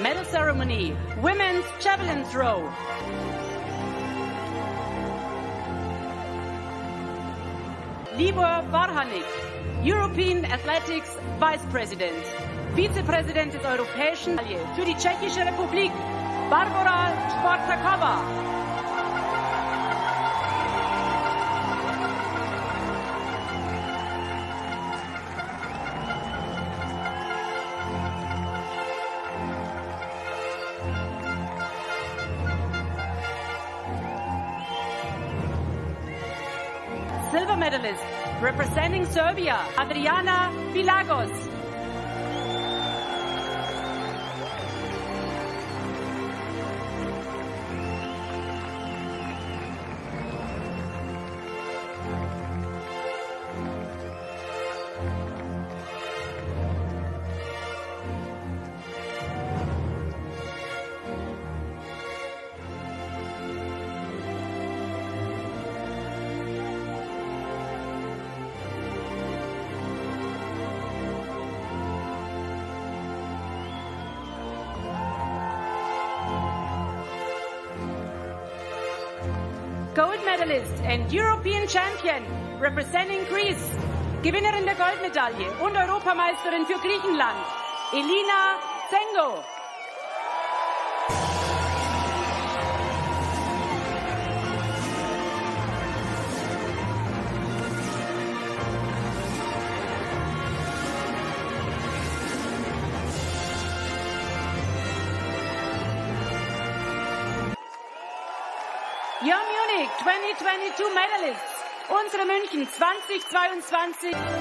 medal ceremony, women's javelin throw. Libor Barhanik, European Athletics Vice President, Vizepräsident des Europäischen Parlaments für die Tschechische Republik, Barbora Spartakova. Silver medalist representing Serbia, Adriana Vilagos. Gold medalist and European champion representing Greece, Gewinnerin der Goldmedaille und Europameisterin für Griechenland, Elina Zengo. Your Munich 2022 medalists, unsere München 2022.